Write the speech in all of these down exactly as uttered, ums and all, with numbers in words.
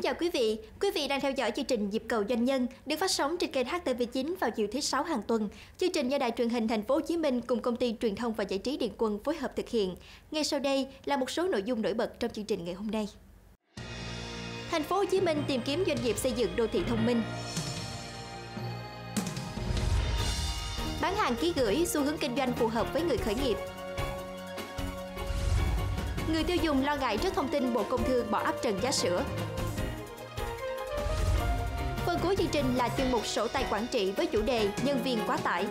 Kính chào quý vị, quý vị đang theo dõi chương trình Nhịp cầu doanh nhân được phát sóng trên kênh H T V chín vào chiều thứ sáu hàng tuần. Chương trình do Đài Truyền hình Thành phố Hồ Chí Minh cùng Công ty Truyền thông và Giải trí Điện Quân phối hợp thực hiện. Ngay sau đây là một số nội dung nổi bật trong chương trình ngày hôm nay. Thành phố Hồ Chí Minh tìm kiếm doanh nghiệp xây dựng đô thị thông minh. Bán hàng ký gửi, xu hướng kinh doanh phù hợp với người khởi nghiệp. Người tiêu dùng lo ngại trước thông tin Bộ Công thương bỏ áp trần giá sữa. Phần cuối chương trình là chuyên mục sổ tay quản trị với chủ đề nhân viên quá tải.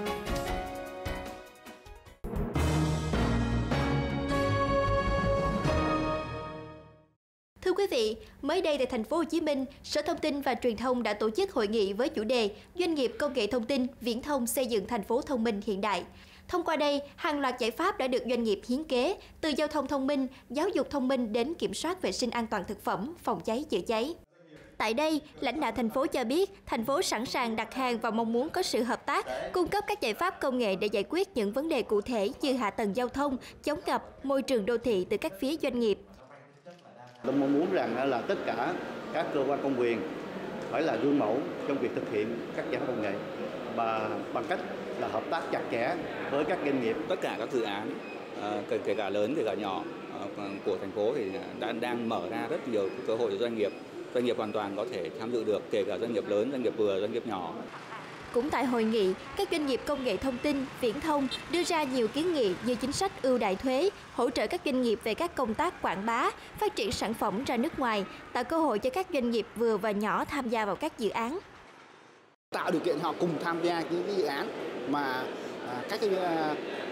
Thưa quý vị, mới đây tại Thành phố Hồ Chí Minh, Sở Thông tin và Truyền thông đã tổ chức hội nghị với chủ đề Doanh nghiệp công nghệ thông tin, viễn thông xây dựng thành phố thông minh hiện đại. Thông qua đây, hàng loạt giải pháp đã được doanh nghiệp hiến kế, từ giao thông thông minh, giáo dục thông minh đến kiểm soát vệ sinh an toàn thực phẩm, phòng cháy chữa cháy. Tại đây, lãnh đạo thành phố cho biết, thành phố sẵn sàng đặt hàng và mong muốn có sự hợp tác, cung cấp các giải pháp công nghệ để giải quyết những vấn đề cụ thể như hạ tầng giao thông, chống ngập, môi trường đô thị từ các phía doanh nghiệp. Tôi mong muốn rằng là tất cả các cơ quan công quyền phải là gương mẫu trong việc thực hiện các giải pháp công nghệ và bằng cách là hợp tác chặt chẽ với các doanh nghiệp. Tất cả các dự án, kể cả lớn, kể cả nhỏ của thành phố thì đã đang mở ra rất nhiều cơ hội cho doanh nghiệp. Doanh nghiệp hoàn toàn có thể tham dự được, kể cả doanh nghiệp lớn, doanh nghiệp vừa, doanh nghiệp nhỏ. Cũng tại hội nghị, các doanh nghiệp công nghệ thông tin, viễn thông đưa ra nhiều kiến nghị như chính sách ưu đãi thuế, hỗ trợ các doanh nghiệp về các công tác quảng bá, phát triển sản phẩm ra nước ngoài, tạo cơ hội cho các doanh nghiệp vừa và nhỏ tham gia vào các dự án. Tạo điều kiện họ cùng tham gia những cái dự án mà các cái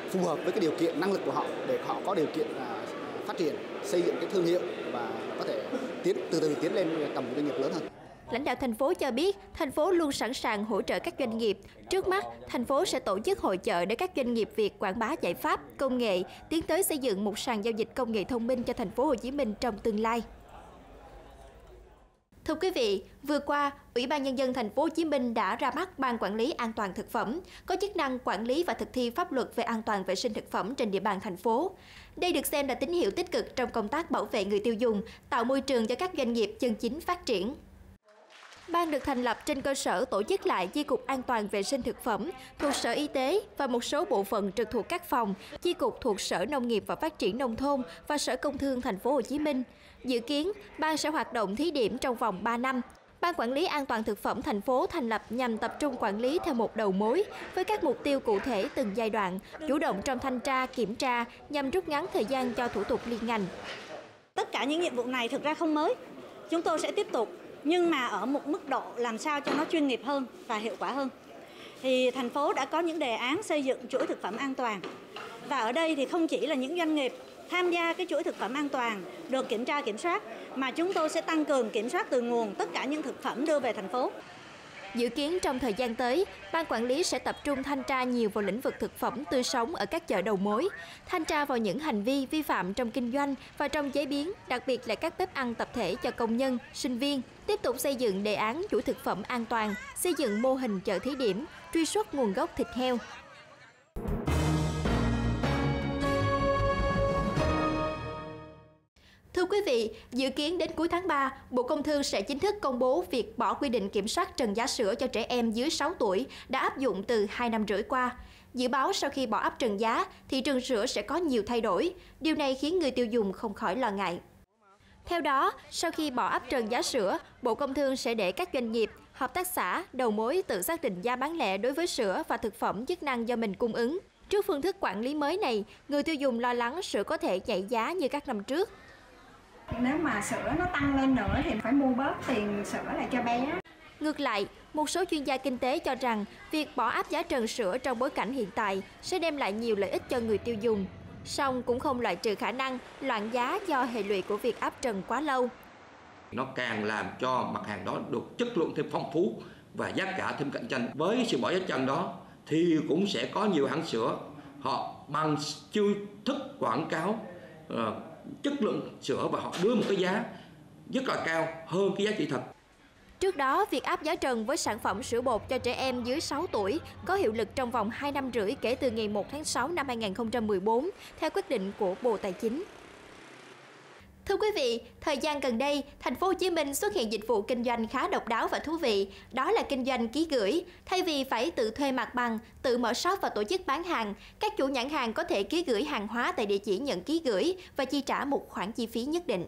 phù hợp với cái điều kiện năng lực của họ để họ có điều kiện phát triển, xây dựng cái thương hiệu và có thể tiến từ từ tiến lên tầm doanh nghiệp lớn hơn. Lãnh đạo thành phố cho biết, thành phố luôn sẵn sàng hỗ trợ các doanh nghiệp. Trước mắt, thành phố sẽ tổ chức hội chợ để các doanh nghiệp Việt quảng bá giải pháp, công nghệ, tiến tới xây dựng một sàn giao dịch công nghệ thông minh cho thành phố Hồ Chí Minh trong tương lai. Thưa quý vị, vừa qua, Ủy ban Nhân dân Thành phố Hồ Chí Minh đã ra mắt Ban Quản lý An toàn thực phẩm, có chức năng quản lý và thực thi pháp luật về an toàn vệ sinh thực phẩm trên địa bàn thành phố. Đây được xem là tín hiệu tích cực trong công tác bảo vệ người tiêu dùng, tạo môi trường cho các doanh nghiệp chân chính phát triển. Ban được thành lập trên cơ sở tổ chức lại Chi cục An toàn vệ sinh thực phẩm thuộc Sở Y tế và một số bộ phận trực thuộc các phòng, chi cục thuộc Sở Nông nghiệp và Phát triển Nông thôn và Sở Công thương Thành phố Hồ Chí Minh. Dự kiến, ban sẽ hoạt động thí điểm trong vòng ba năm. Ban Quản lý An toàn thực phẩm thành phố thành lập nhằm tập trung quản lý theo một đầu mối với các mục tiêu cụ thể từng giai đoạn, chủ động trong thanh tra, kiểm tra nhằm rút ngắn thời gian cho thủ tục liên ngành. Tất cả những nhiệm vụ này thực ra không mới. Chúng tôi sẽ tiếp tục nhưng mà ở một mức độ làm sao cho nó chuyên nghiệp hơn và hiệu quả hơn. Thì thành phố đã có những đề án xây dựng chuỗi thực phẩm an toàn. Và ở đây thì không chỉ là những doanh nghiệp tham gia cái chuỗi thực phẩm an toàn được kiểm tra kiểm soát, mà chúng tôi sẽ tăng cường kiểm soát từ nguồn tất cả những thực phẩm đưa về thành phố. Dự kiến trong thời gian tới, Ban Quản lý sẽ tập trung thanh tra nhiều vào lĩnh vực thực phẩm tươi sống ở các chợ đầu mối, thanh tra vào những hành vi vi phạm trong kinh doanh và trong chế biến, đặc biệt là các bếp ăn tập thể cho công nhân, sinh viên, tiếp tục xây dựng đề án chuỗi thực phẩm an toàn, xây dựng mô hình chợ thí điểm, truy xuất nguồn gốc thịt heo. Thưa quý vị, dự kiến đến cuối tháng ba, Bộ Công Thương sẽ chính thức công bố việc bỏ quy định kiểm soát trần giá sữa cho trẻ em dưới sáu tuổi đã áp dụng từ hai năm rưỡi qua. Dự báo sau khi bỏ áp trần giá, thị trường sữa sẽ có nhiều thay đổi. Điều này khiến người tiêu dùng không khỏi lo ngại. Theo đó, sau khi bỏ áp trần giá sữa, Bộ Công Thương sẽ để các doanh nghiệp, hợp tác xã, đầu mối tự xác định giá bán lẻ đối với sữa và thực phẩm chức năng do mình cung ứng. Trước phương thức quản lý mới này, người tiêu dùng lo lắng sữa có thể nhảy giá như các năm trước. Nếu mà sữa nó tăng lên nữa thì phải mua bớt tiền sữa lại cho bé. Ngược lại, một số chuyên gia kinh tế cho rằng việc bỏ áp giá trần sữa trong bối cảnh hiện tại sẽ đem lại nhiều lợi ích cho người tiêu dùng. Song cũng không loại trừ khả năng loạn giá do hệ lụy của việc áp trần quá lâu. Nó càng làm cho mặt hàng đó được chất lượng thêm phong phú và giá cả thêm cạnh tranh. Với sự bỏ giá trần đó thì cũng sẽ có nhiều hãng sữa họ bằng chiêu thức quảng cáo uh, chất lượng sữa và họ đưa một cái giá rất là cao hơn cái giá trị thật. Trước đó, việc áp giá trần với sản phẩm sữa bột cho trẻ em dưới sáu tuổi có hiệu lực trong vòng hai năm rưỡi kể từ ngày một tháng sáu năm hai nghìn không trăm mười bốn theo quyết định của Bộ Tài chính. Thưa quý vị, thời gian gần đây, thành phố Hồ Chí Minh xuất hiện dịch vụ kinh doanh khá độc đáo và thú vị, đó là kinh doanh ký gửi. Thay vì phải tự thuê mặt bằng, tự mở shop và tổ chức bán hàng, các chủ nhãn hàng có thể ký gửi hàng hóa tại địa chỉ nhận ký gửi và chi trả một khoản chi phí nhất định.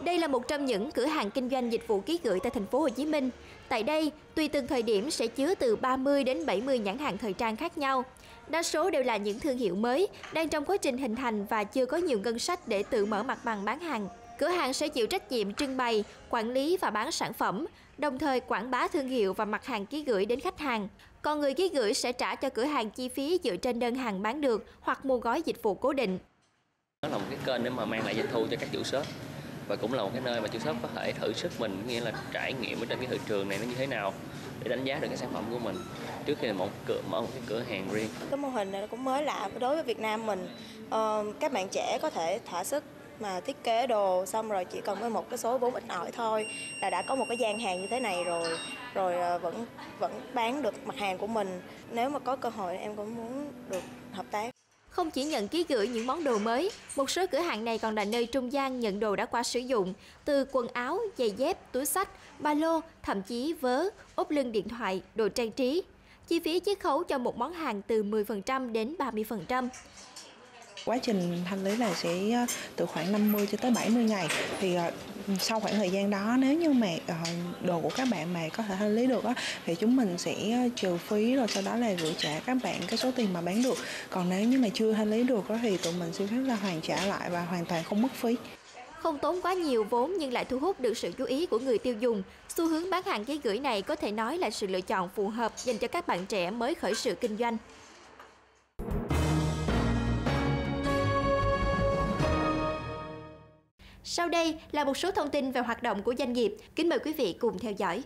Đây là một trong những cửa hàng kinh doanh dịch vụ ký gửi tại thành phố Hồ Chí Minh. Tại đây, tùy từng thời điểm sẽ chứa từ ba mươi đến bảy mươi nhãn hàng thời trang khác nhau. Đa số đều là những thương hiệu mới, đang trong quá trình hình thành và chưa có nhiều ngân sách để tự mở mặt bằng bán hàng. Cửa hàng sẽ chịu trách nhiệm trưng bày, quản lý và bán sản phẩm, đồng thời quảng bá thương hiệu và mặt hàng ký gửi đến khách hàng. Còn người ký gửi sẽ trả cho cửa hàng chi phí dựa trên đơn hàng bán được hoặc mua gói dịch vụ cố định. Đó là một cái kênh để mà mang lại doanh thu cho các chủ shop. Và cũng là một cái nơi mà chủ shop có thể thử sức mình, nghĩa là trải nghiệm ở trên cái thị trường này nó như thế nào để đánh giá được cái sản phẩm của mình trước khi một cửa, mở một cái cửa hàng riêng. Cái mô hình này cũng mới lạ đối với Việt Nam mình. Ờ, các bạn trẻ có thể thỏa sức mà thiết kế đồ xong rồi chỉ cần với một cái số vốn ít ỏi thôi là đã có một cái gian hàng như thế này rồi, rồi vẫn vẫn bán được mặt hàng của mình. Nếu mà có cơ hội em cũng muốn được hợp tác. Không chỉ nhận ký gửi những món đồ mới, một số cửa hàng này còn là nơi trung gian nhận đồ đã qua sử dụng, từ quần áo, giày dép, túi xách, ba lô, thậm chí vớ, ốp lưng điện thoại, đồ trang trí. Chi phí chiết khấu cho một món hàng từ mười phần trăm đến ba mươi phần trăm. Quá trình thanh lý là sẽ từ khoảng năm mươi cho tới bảy mươi ngày. Thì sau khoảng thời gian đó, nếu như mà đồ của các bạn mà có thể thanh lý được thì chúng mình sẽ trừ phí rồi sau đó là gửi trả các bạn cái số tiền mà bán được. Còn nếu như mà chưa thanh lý được thì tụi mình xin phép là hoàn trả lại và hoàn toàn không mất phí. Không tốn quá nhiều vốn nhưng lại thu hút được sự chú ý của người tiêu dùng. Xu hướng bán hàng ký gửi này có thể nói là sự lựa chọn phù hợp dành cho các bạn trẻ mới khởi sự kinh doanh. Sau đây là một số thông tin về hoạt động của doanh nghiệp. Kính mời quý vị cùng theo dõi.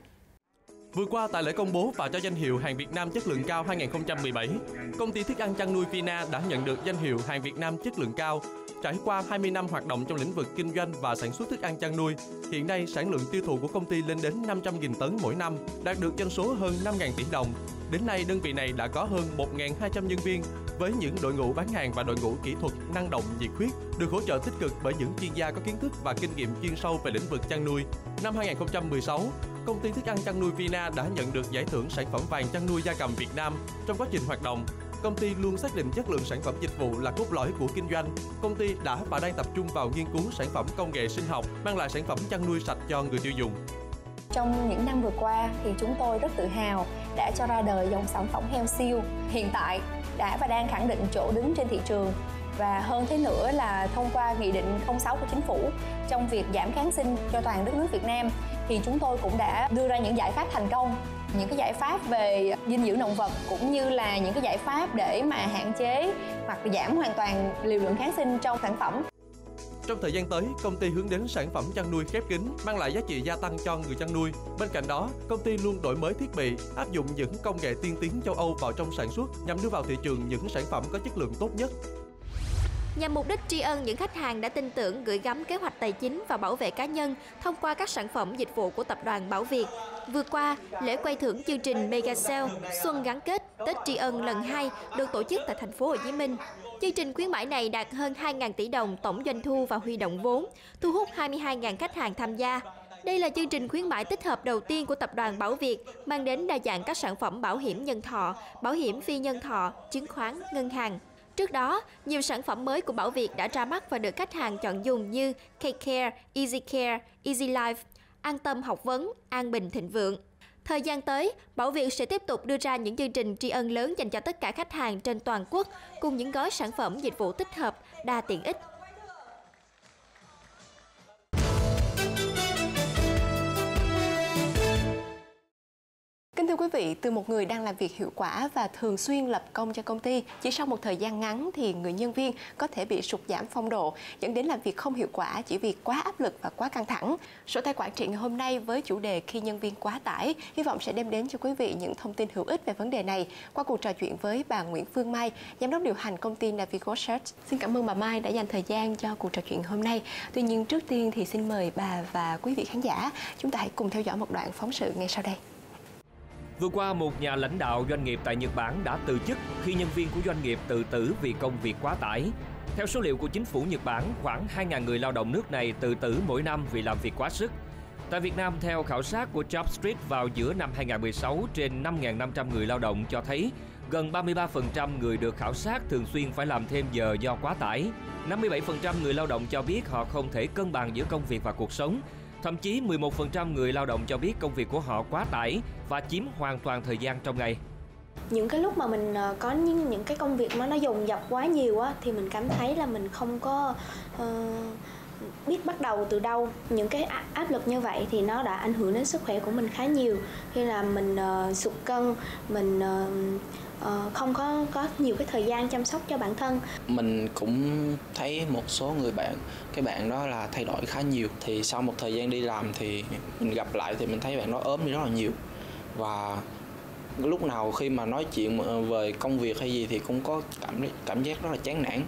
Vừa qua, tại lễ công bố và cho danh hiệu hàng Việt Nam chất lượng cao hai không một bảy, công ty thức ăn chăn nuôi Vina đã nhận được danh hiệu hàng Việt Nam chất lượng cao. Trải qua hai mươi năm hoạt động trong lĩnh vực kinh doanh và sản xuất thức ăn chăn nuôi, hiện nay sản lượng tiêu thụ của công ty lên đến năm trăm nghìn tấn mỗi năm, đạt được doanh số hơn năm nghìn tỷ đồng. Đến nay, đơn vị này đã có hơn một nghìn hai trăm nhân viên với những đội ngũ bán hàng và đội ngũ kỹ thuật năng động nhiệt huyết, được hỗ trợ tích cực bởi những chuyên gia có kiến thức và kinh nghiệm chuyên sâu về lĩnh vực chăn nuôi. Năm hai không một sáu, công ty thức ăn chăn nuôi Vina đã nhận được giải thưởng sản phẩm vàng chăn nuôi gia cầm Việt Nam. Trong quá trình hoạt động, công ty luôn xác định chất lượng sản phẩm dịch vụ là cốt lõi của kinh doanh. Công ty đã và đang tập trung vào nghiên cứu sản phẩm công nghệ sinh học, mang lại sản phẩm chăn nuôi sạch cho người tiêu dùng. Trong những năm vừa qua thì chúng tôi rất tự hào đã cho ra đời dòng sản phẩm heo siêu. Hiện tại đã và đang khẳng định chỗ đứng trên thị trường. Và hơn thế nữa là thông qua Nghị định không sáu của Chính phủ trong việc giảm kháng sinh cho toàn đất nước Việt Nam thì chúng tôi cũng đã đưa ra những giải pháp thành công, những cái giải pháp về dinh dưỡng động vật cũng như là những cái giải pháp để mà hạn chế hoặc giảm hoàn toàn liều lượng kháng sinh trong sản phẩm. Trong thời gian tới, công ty hướng đến sản phẩm chăn nuôi khép kín, mang lại giá trị gia tăng cho người chăn nuôi. Bên cạnh đó, công ty luôn đổi mới thiết bị, áp dụng những công nghệ tiên tiến châu Âu vào trong sản xuất nhằm đưa vào thị trường những sản phẩm có chất lượng tốt nhất. Nhằm mục đích tri ân những khách hàng đã tin tưởng gửi gắm kế hoạch tài chính và bảo vệ cá nhân thông qua các sản phẩm dịch vụ của tập đoàn Bảo Việt. Vừa qua, lễ quay thưởng chương trình Mega Sale Xuân gắn kết Tết tri ân lần hai được tổ chức tại thành phố Hồ Chí Minh. Chương trình khuyến mãi này đạt hơn hai nghìn tỷ đồng tổng doanh thu và huy động vốn, thu hút hai mươi hai nghìn khách hàng tham gia. Đây là chương trình khuyến mãi tích hợp đầu tiên của tập đoàn Bảo Việt, mang đến đa dạng các sản phẩm bảo hiểm nhân thọ, bảo hiểm phi nhân thọ, chứng khoán, ngân hàng. Trước đó, nhiều sản phẩm mới của Bảo Việt đã ra mắt và được khách hàng chọn dùng như K-Care, Easy Care, Easy Life, An Tâm Học Vấn, An Bình Thịnh Vượng. Thời gian tới, Bảo Việt sẽ tiếp tục đưa ra những chương trình tri ân lớn dành cho tất cả khách hàng trên toàn quốc, cùng những gói sản phẩm dịch vụ tích hợp, đa tiện ích. Kính thưa quý vị, từ một người đang làm việc hiệu quả và thường xuyên lập công cho công ty, chỉ sau một thời gian ngắn thì người nhân viên có thể bị sụt giảm phong độ, dẫn đến làm việc không hiệu quả chỉ vì quá áp lực và quá căng thẳng. Sổ tay quản trị ngày hôm nay với chủ đề khi nhân viên quá tải, hy vọng sẽ đem đến cho quý vị những thông tin hữu ích về vấn đề này qua cuộc trò chuyện với bà Nguyễn Phương Mai, giám đốc điều hành công ty Navigo Search. Xin cảm ơn bà Mai đã dành thời gian cho cuộc trò chuyện hôm nay. Tuy nhiên trước tiên thì xin mời bà và quý vị khán giả, chúng ta hãy cùng theo dõi một đoạn phóng sự ngay sau đây. Vừa qua, một nhà lãnh đạo doanh nghiệp tại Nhật Bản đã từ chức khi nhân viên của doanh nghiệp tự tử vì công việc quá tải. Theo số liệu của chính phủ Nhật Bản, khoảng hai nghìn người lao động nước này tự tử mỗi năm vì làm việc quá sức. Tại Việt Nam, theo khảo sát của JobStreet vào giữa năm hai nghìn không trăm mười sáu, trên năm nghìn năm trăm người lao động cho thấy gần ba mươi ba phần trăm người được khảo sát thường xuyên phải làm thêm giờ do quá tải. năm mươi bảy phần trăm người lao động cho biết họ không thể cân bằng giữa công việc và cuộc sống. Thậm chí mười một phần trăm người lao động cho biết công việc của họ quá tải và chiếm hoàn toàn thời gian trong ngày. Những cái lúc mà mình có những, những cái công việc mà nó dồn dập quá nhiều á, thì mình cảm thấy là mình không có uh, biết bắt đầu từ đâu. Những cái áp lực như vậy thì nó đã ảnh hưởng đến sức khỏe của mình khá nhiều. Khi là mình uh, sụt cân, mình uh, uh, không có, có nhiều cái thời gian chăm sóc cho bản thân. Mình cũng thấy một số người bạn, cái bạn đó là thay đổi khá nhiều. Thì sau một thời gian đi làm thì mình gặp lại thì mình thấy bạn đó ốm đi rất là nhiều. Và lúc nào khi mà nói chuyện về công việc hay gì thì cũng có cảm cảm giác rất là chán nản.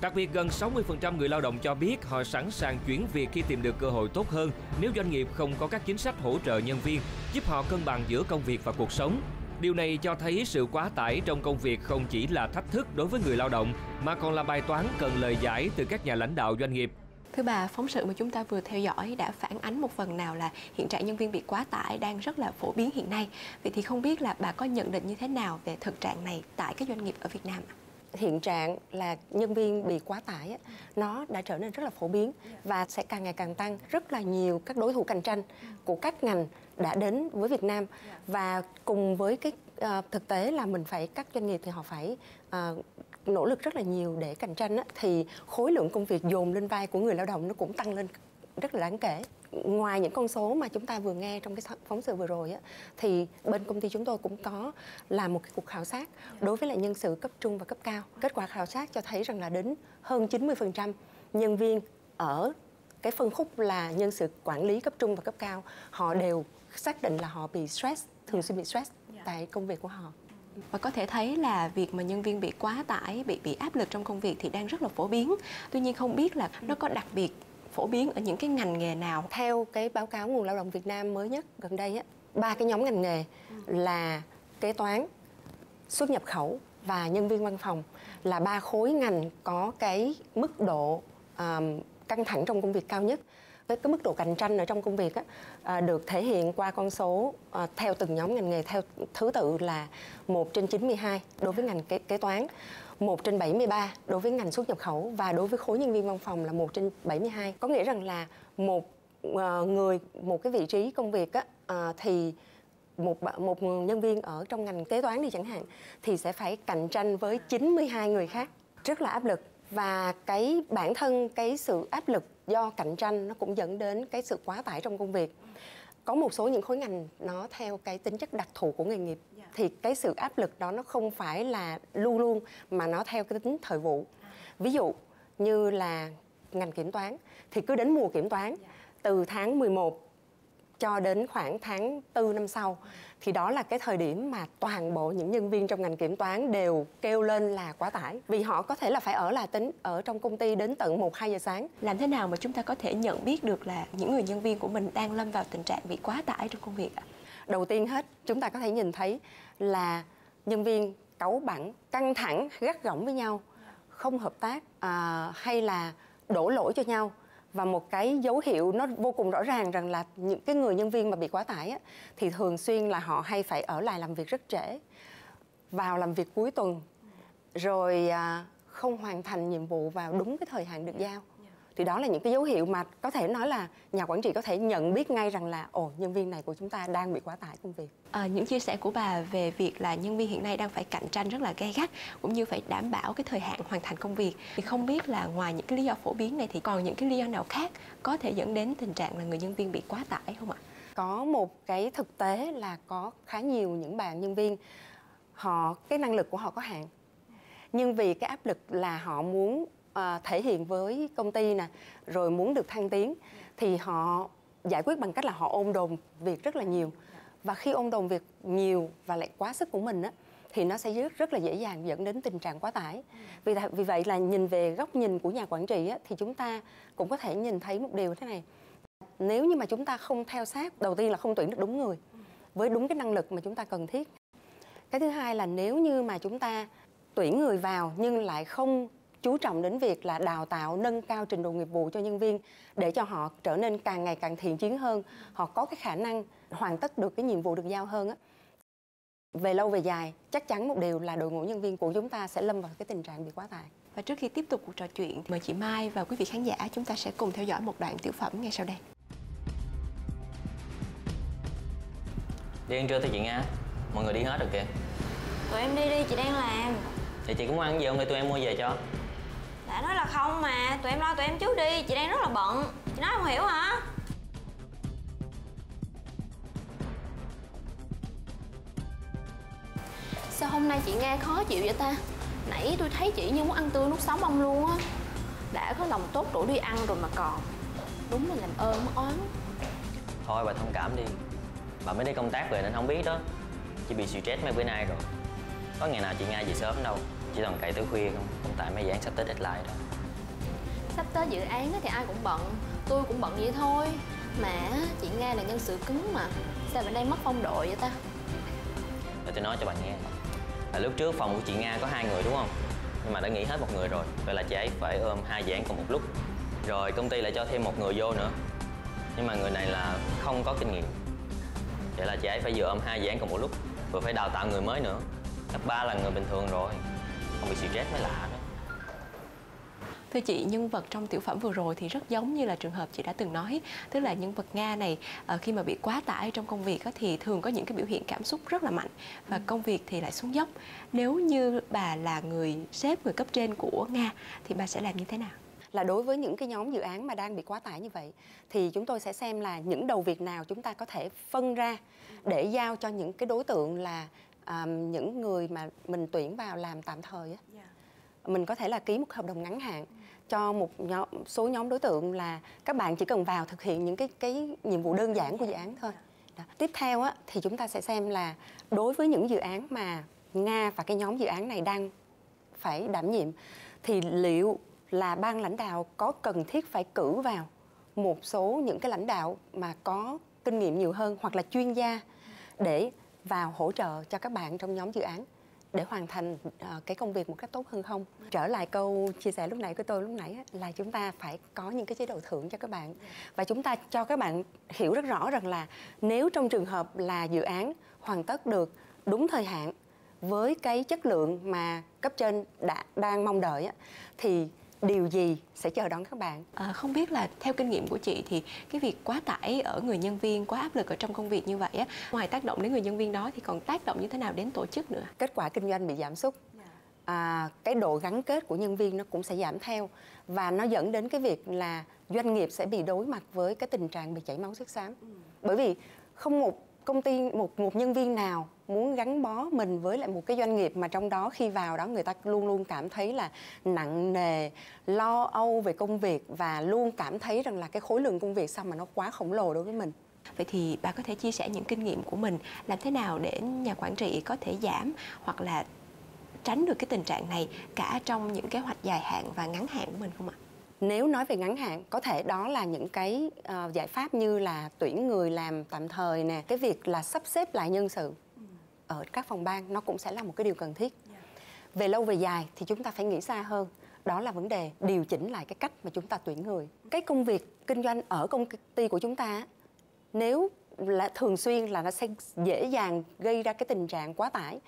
Đặc biệt, gần sáu mươi phần trăm người lao động cho biết họ sẵn sàng chuyển việc khi tìm được cơ hội tốt hơn nếu doanh nghiệp không có các chính sách hỗ trợ nhân viên, giúp họ cân bằng giữa công việc và cuộc sống. Điều này cho thấy sự quá tải trong công việc không chỉ là thách thức đối với người lao động, mà còn là bài toán cần lời giải từ các nhà lãnh đạo doanh nghiệp. Thưa bà, phóng sự mà chúng ta vừa theo dõi đã phản ánh một phần nào là hiện trạng nhân viên bị quá tải đang rất là phổ biến hiện nay. Vậy thì không biết là bà có nhận định như thế nào về thực trạng này tại các doanh nghiệp ở Việt Nam ạ? Hiện trạng là nhân viên bị quá tải nó đã trở nên rất là phổ biến và sẽ càng ngày càng tăng. Rất là nhiều các đối thủ cạnh tranh của các ngành đã đến với Việt Nam, và cùng với cái thực tế là mình phải các doanh nghiệp thì họ phải nỗ lực rất là nhiều để cạnh tranh, thì khối lượng công việc dồn lên vai của người lao động nó cũng tăng lên rất là đáng kể. Ngoài những con số mà chúng ta vừa nghe trong cái phóng sự vừa rồi á, thì bên công ty chúng tôi cũng có làm một cái cuộc khảo sát đối với lại nhân sự cấp trung và cấp cao. Kết quả khảo sát cho thấy rằng là đến hơn chín mươi phần trăm nhân viên ở cái phân khúc là nhân sự quản lý cấp trung và cấp cao, họ đều xác định là họ bị stress, thường xuyên bị stress tại công việc của họ. Và có thể thấy là việc mà nhân viên bị quá tải, bị bị áp lực trong công việc thì đang rất là phổ biến. Tuy nhiên không biết là nó có đặc biệt phổ biến ở những cái ngành nghề nào. Theo cái báo cáo nguồn lao động Việt Nam mới nhất gần đây á, ba cái nhóm ngành nghề là kế toán, xuất nhập khẩu và nhân viên văn phòng là ba khối ngành có cái mức độ um, căng thẳng trong công việc cao nhất. Với cái mức độ cạnh tranh ở trong công việc á, à, được thể hiện qua con số à, theo từng nhóm ngành nghề theo thứ tự là một trên chín mươi hai đối với ngành kế, kế toán, một trên bảy mươi ba đối với ngành xuất nhập khẩu và đối với khối nhân viên văn phòng là một trên bảy mươi hai. Có nghĩa rằng là một à, người, một cái vị trí công việc á, à, thì một, một nhân viên ở trong ngành kế toán đi chẳng hạn thì sẽ phải cạnh tranh với chín mươi hai người khác. Rất là áp lực. Và cái bản thân cái sự áp lực do cạnh tranh nó cũng dẫn đến cái sự quá tải trong công việc. Có một số những khối ngành nó theo cái tính chất đặc thù của nghề nghiệp thì cái sự áp lực đó nó không phải là luôn luôn mà nó theo cái tính thời vụ. Ví dụ như là ngành kiểm toán thì cứ đến mùa kiểm toán từ tháng mười một cho đến khoảng tháng tư năm sau thì đó là cái thời điểm mà toàn bộ những nhân viên trong ngành kiểm toán đều kêu lên là quá tải, vì họ có thể là phải ở là tính ở trong công ty đến tận một hai giờ sáng. Làm thế nào mà chúng ta có thể nhận biết được là những người nhân viên của mình đang lâm vào tình trạng bị quá tải trong công việc ạ? Đầu tiên hết, chúng ta có thể nhìn thấy là nhân viên cáu bẳn, căng thẳng, gắt gỏng với nhau, không hợp tác à, hay là đổ lỗi cho nhau. Và một cái dấu hiệu nó vô cùng rõ ràng rằng là những cái người nhân viên mà bị quá tải á, thì thường xuyên là họ hay phải ở lại làm việc rất trễ, vào làm việc cuối tuần, rồi không hoàn thành nhiệm vụ vào đúng cái thời hạn được giao. Thì đó là những cái dấu hiệu mà có thể nói là nhà quản trị có thể nhận biết ngay rằng là ồ, nhân viên này của chúng ta đang bị quá tải công việc. À, những chia sẻ của bà về việc là nhân viên hiện nay đang phải cạnh tranh rất là gay gắt cũng như phải đảm bảo cái thời hạn hoàn thành công việc, thì không biết là ngoài những cái lý do phổ biến này thì còn những cái lý do nào khác có thể dẫn đến tình trạng là người nhân viên bị quá tải không ạ? Có một cái thực tế là có khá nhiều những bạn nhân viên họ cái năng lực của họ có hạn, nhưng vì cái áp lực là họ muốn À, thể hiện với công ty nè, rồi muốn được thăng tiến thì họ giải quyết bằng cách là họ ôm đồm việc rất là nhiều. Và khi ôm đồm việc nhiều và lại quá sức của mình á, thì nó sẽ rất, rất là dễ dàng dẫn đến tình trạng quá tải. Vì, vì vậy là nhìn về góc nhìn của nhà quản trị á, thì chúng ta cũng có thể nhìn thấy một điều thế này. Nếu như mà chúng ta không theo sát, đầu tiên là không tuyển được đúng người với đúng cái năng lực mà chúng ta cần thiết. Cái thứ hai là nếu như mà chúng ta tuyển người vào nhưng lại không chú trọng đến việc là đào tạo, nâng cao trình độ nghiệp vụ cho nhân viên để cho họ trở nên càng ngày càng thiện chiến hơn, họ có cái khả năng hoàn tất được cái nhiệm vụ được giao hơn á. Về lâu về dài, chắc chắn một điều là đội ngũ nhân viên của chúng ta sẽ lâm vào cái tình trạng bị quá tải. Và trước khi tiếp tục cuộc trò chuyện, mời chị Mai và quý vị khán giả chúng ta sẽ cùng theo dõi một đoạn tiểu phẩm ngay sau đây. Đi ăn trưa thôi chị Nga, mọi người đi hết rồi kìa. Tụi em đi đi, chị đang làm. Thì chị cũng ăn gì không để tụi em mua về cho? Đã nói là không mà, tụi em lo tụi em trước đi, chị đang rất là bận. Chị nói không hiểu hả? Sao hôm nay chị Nga khó chịu vậy ta? Nãy tôi thấy chị như muốn ăn tươi nuốt sống ông luôn á. Đã có lòng tốt rủ đi ăn rồi mà còn. Đúng là làm ơn mới oán. Thôi bà thông cảm đi, bà mới đi công tác về nên không biết đó. Chị bị stress mấy bữa nay rồi. Có ngày nào chị Nga về sớm đâu, chỉ toàn cày tới khuya không. Còn tại mấy dự án sắp tới deadline đó. Sắp tới dự án thì ai cũng bận, tôi cũng bận vậy thôi. Mà chị Nga là nhân sự cứng mà, sao bà đang mất phong độ vậy ta? Để tôi nói cho bà nghe. Là lúc trước phòng của chị Nga có hai người đúng không? Nhưng mà đã nghỉ hết một người rồi. Vậy là chị ấy phải ôm hai dự án cùng một lúc. Rồi công ty lại cho thêm một người vô nữa. Nhưng mà người này là không có kinh nghiệm. Vậy là chị ấy phải vừa ôm hai dự án cùng một lúc, vừa phải đào tạo người mới nữa. Cấp ba là người bình thường rồi, không bị stress mới lạ đó. Thưa chị, nhân vật trong tiểu phẩm vừa rồi thì rất giống như là trường hợp chị đã từng nói. Tức là nhân vật Nga này khi mà bị quá tải trong công việc thì thường có những cái biểu hiện cảm xúc rất là mạnh. Và công việc thì lại xuống dốc. Nếu như bà là người sếp, người cấp trên của Nga thì bà sẽ làm như thế nào? Là đối với những cái nhóm dự án mà đang bị quá tải như vậy thì chúng tôi sẽ xem là những đầu việc nào chúng ta có thể phân ra để giao cho những cái đối tượng là uh, những người mà mình tuyển vào làm tạm thời á. Yeah. Mình có thể là ký một hợp đồng ngắn hạn cho một nhóm, số nhóm đối tượng là các bạn chỉ cần vào thực hiện những cái cái nhiệm vụ đơn giản của dự án thôi. Đó. Tiếp theo á, thì chúng ta sẽ xem là đối với những dự án mà Nga và cái nhóm dự án này đang phải đảm nhiệm thì liệu là ban lãnh đạo có cần thiết phải cử vào một số những cái lãnh đạo mà có kinh nghiệm nhiều hơn hoặc là chuyên gia để vào hỗ trợ cho các bạn trong nhóm dự án để hoàn thành cái công việc một cách tốt hơn không? Trở lại câu chia sẻ lúc nãy của tôi lúc nãy là chúng ta phải có những cái chế độ thưởng cho các bạn và chúng ta cho các bạn hiểu rất rõ rằng là nếu trong trường hợp là dự án hoàn tất được đúng thời hạn với cái chất lượng mà cấp trên đã đang mong đợi thì điều gì sẽ chờ đón các bạn? À, không biết là theo kinh nghiệm của chị thì cái việc quá tải ở người nhân viên, quá áp lực ở trong công việc như vậy á, ngoài tác động đến người nhân viên đó thì còn tác động như thế nào đến tổ chức nữa? Kết quả kinh doanh bị giảm sút, à, cái độ gắn kết của nhân viên nó cũng sẽ giảm theo và nó dẫn đến cái việc là doanh nghiệp sẽ bị đối mặt với cái tình trạng bị chảy máu xước xám. Ừ. Bởi vì không một công ty, một một nhân viên nào muốn gắn bó mình với lại một cái doanh nghiệp mà trong đó khi vào đó người ta luôn luôn cảm thấy là nặng nề, lo âu về công việc và luôn cảm thấy rằng là cái khối lượng công việc sao mà nó quá khổng lồ đối với mình. Vậy thì bà có thể chia sẻ những kinh nghiệm của mình làm thế nào để nhà quản trị có thể giảm hoặc là tránh được cái tình trạng này cả trong những kế hoạch dài hạn và ngắn hạn của mình không ạ? Nếu nói về ngắn hạn, có thể đó là những cái uh, giải pháp như là tuyển người làm tạm thời nè, cái việc là sắp xếp lại nhân sự ở các phòng ban nó cũng sẽ là một cái điều cần thiết. Về lâu về dài thì chúng ta phải nghĩ xa hơn. Đó là vấn đề điều chỉnh lại cái cách mà chúng ta tuyển người. Cái công việc kinh doanh ở công ty của chúng ta nếu là thường xuyên là nó sẽ dễ dàng gây ra cái tình trạng quá tải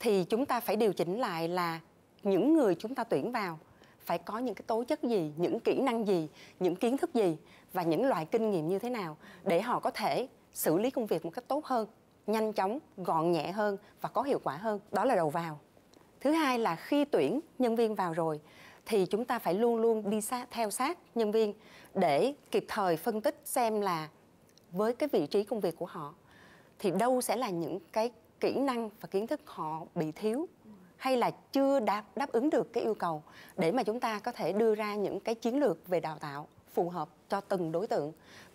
thì chúng ta phải điều chỉnh lại là những người chúng ta tuyển vào phải có những cái tố chất gì, những kỹ năng gì, những kiến thức gì và những loại kinh nghiệm như thế nào để họ có thể xử lý công việc một cách tốt hơn, nhanh chóng, gọn nhẹ hơn và có hiệu quả hơn. Đó là đầu vào. Thứ hai là khi tuyển nhân viên vào rồi thì chúng ta phải luôn luôn đi sát, theo sát nhân viên để kịp thời phân tích xem là với cái vị trí công việc của họ thì đâu sẽ là những cái kỹ năng và kiến thức họ bị thiếu hay là chưa đáp, đáp ứng được cái yêu cầu để mà chúng ta có thể đưa ra những cái chiến lược về đào tạo phù hợp cho từng đối tượng,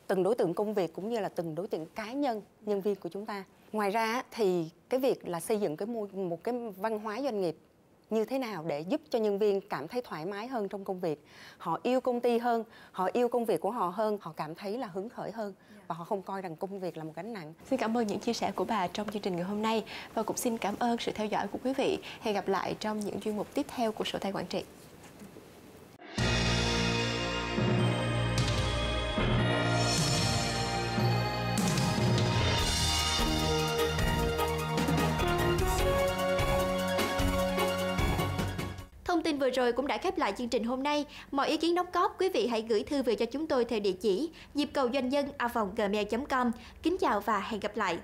từng đối tượng công việc cũng như là từng đối tượng cá nhân, nhân viên của chúng ta. Ngoài ra thì cái việc là xây dựng cái môi, một cái văn hóa doanh nghiệp như thế nào để giúp cho nhân viên cảm thấy thoải mái hơn trong công việc. Họ yêu công ty hơn, họ yêu công việc của họ hơn, họ cảm thấy là hứng khởi hơn và họ không coi rằng công việc là một gánh nặng. Xin cảm ơn những chia sẻ của bà trong chương trình ngày hôm nay và cũng xin cảm ơn sự theo dõi của quý vị. Hẹn gặp lại trong những chuyên mục tiếp theo của Sổ tay quản trị. tin vừa rồi cũng đã khép lại chương trình hôm nay. Mọi ý kiến đóng góp, quý vị hãy gửi thư về cho chúng tôi theo địa chỉ nhịp cầu doanh nhân a vòng gmail chấm com. Kính chào và hẹn gặp lại.